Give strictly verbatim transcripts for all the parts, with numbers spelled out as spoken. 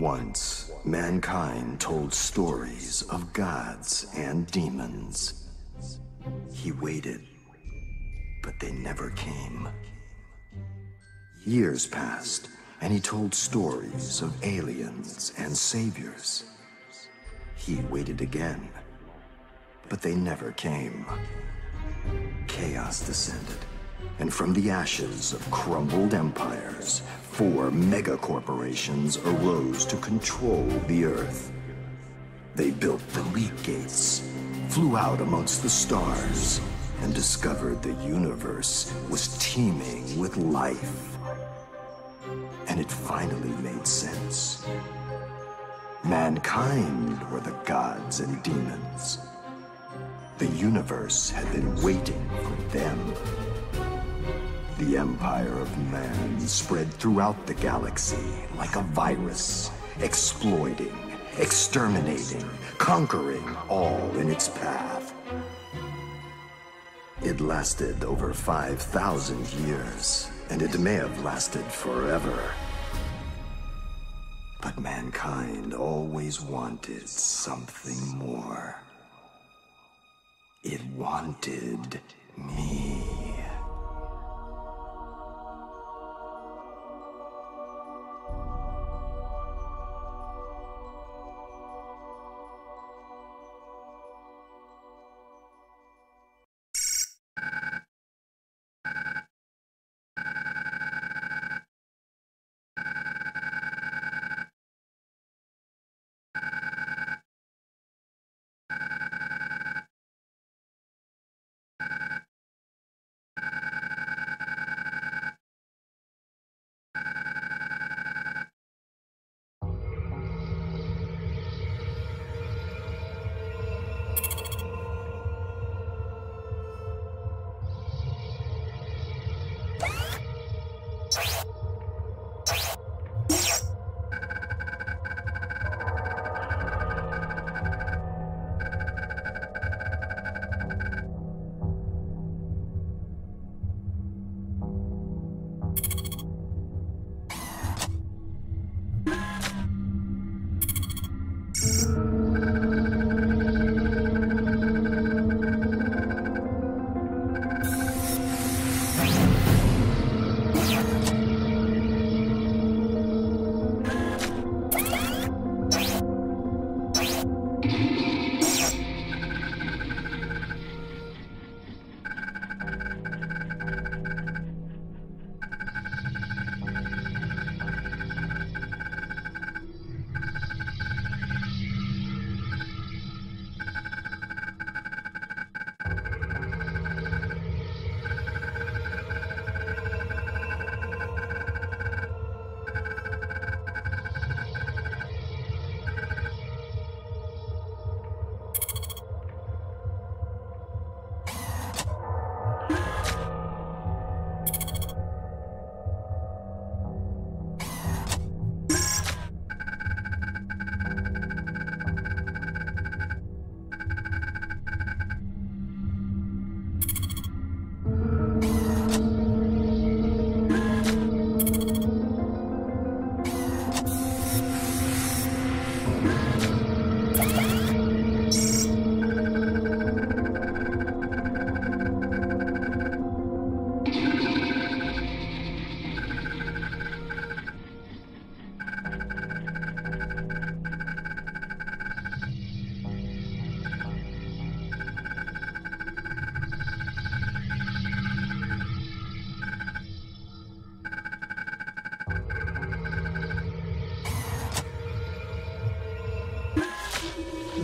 Once, mankind told stories of gods and demons. He waited, but they never came. Years passed, and he told stories of aliens and saviors. He waited again, but they never came. Chaos descended, and from the ashes of crumbled empires, four megacorporations arose to control the Earth. They built the Leak Gates, flew out amongst the stars, and discovered the universe was teeming with life. And it finally made sense. Mankind were the gods and demons. The universe had been waiting for them. The empire of man spread throughout the galaxy like a virus, exploiting, exterminating, conquering all in its path. It lasted over five thousand years, and it may have lasted forever. But mankind always wanted something more. It wanted me.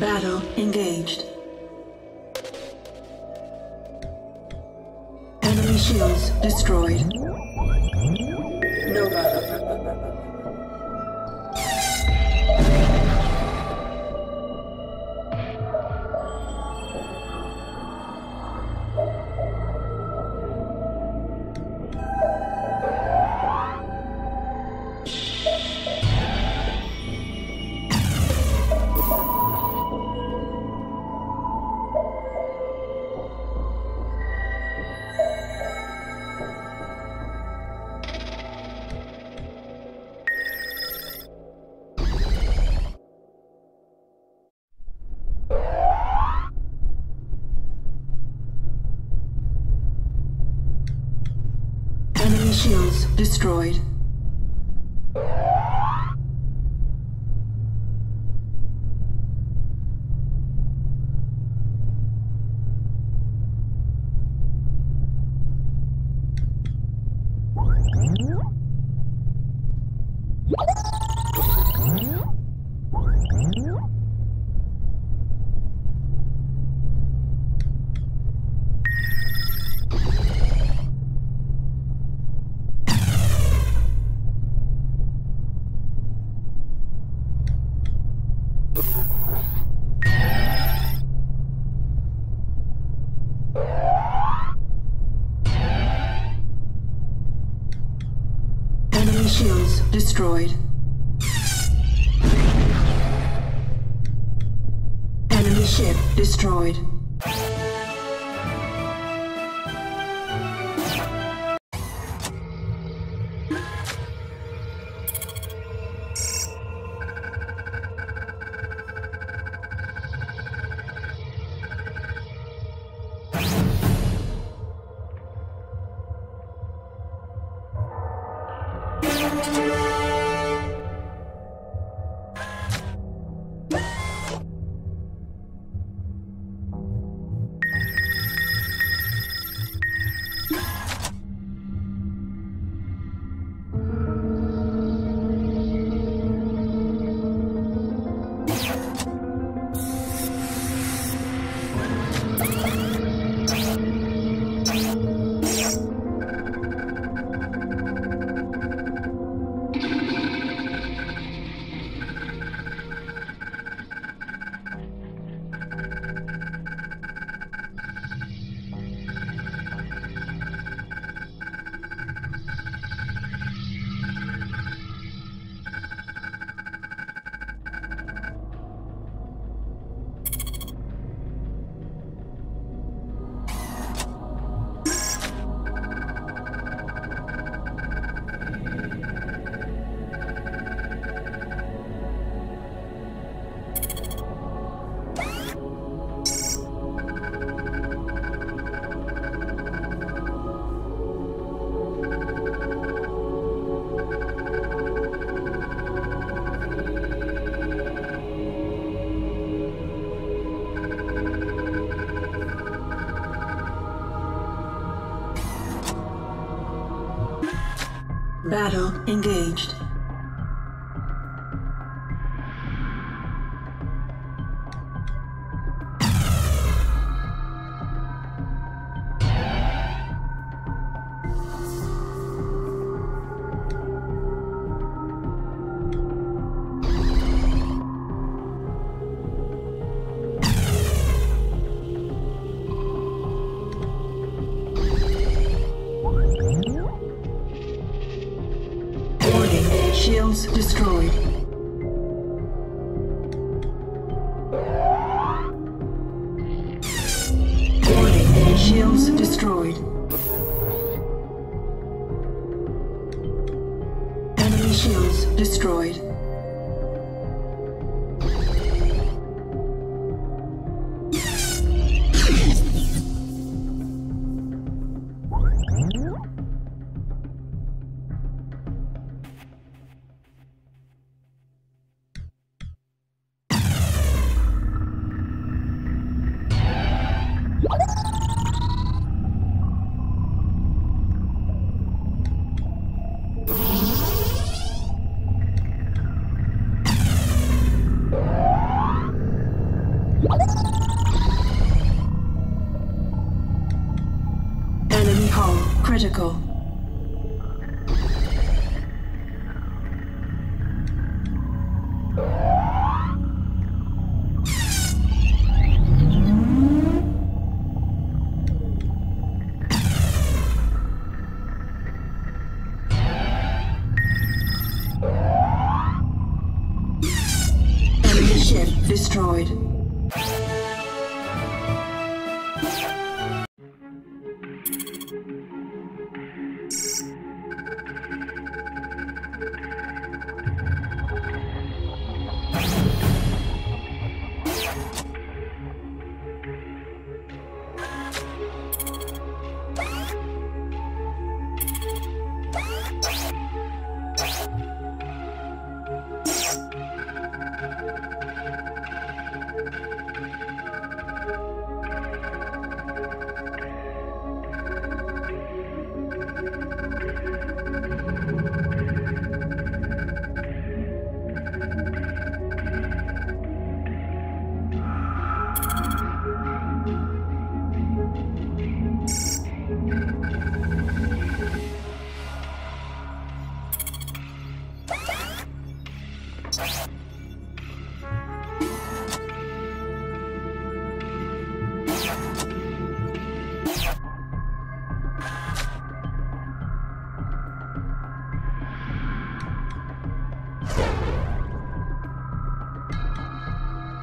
Battle engaged. Enemy shields destroyed. destroyed. Shields destroyed. Enemy ship destroyed. Battle engaged. Shields destroyed. Warning, shields destroyed. Enemy shields destroyed. Critical. Enemy ship destroyed. Bye.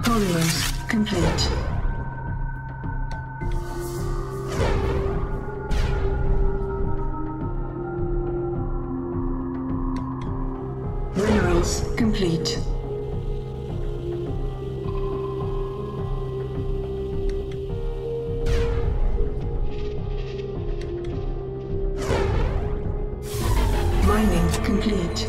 Polymers complete. Minerals complete. Mining complete.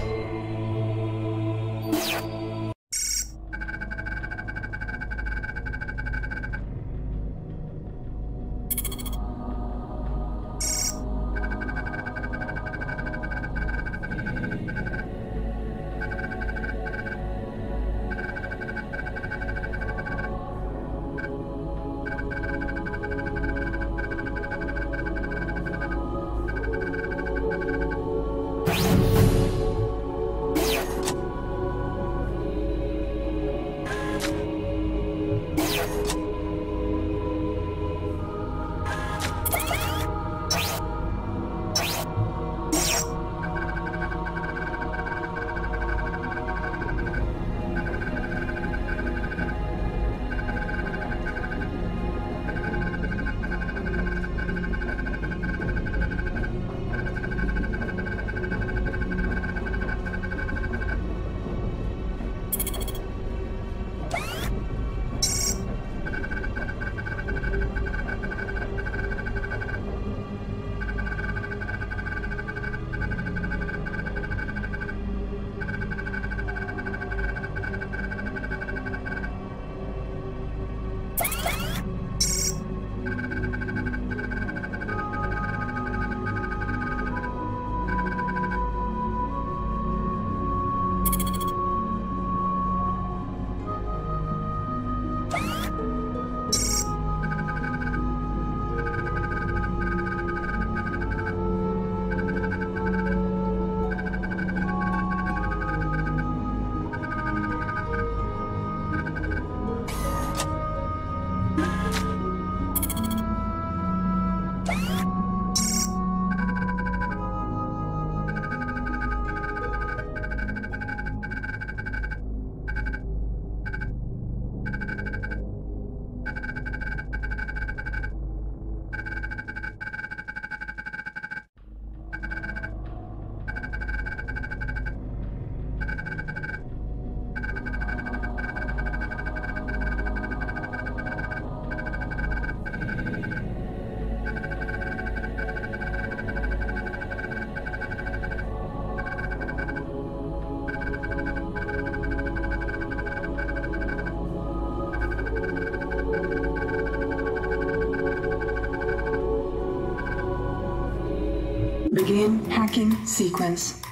Begin hacking sequence.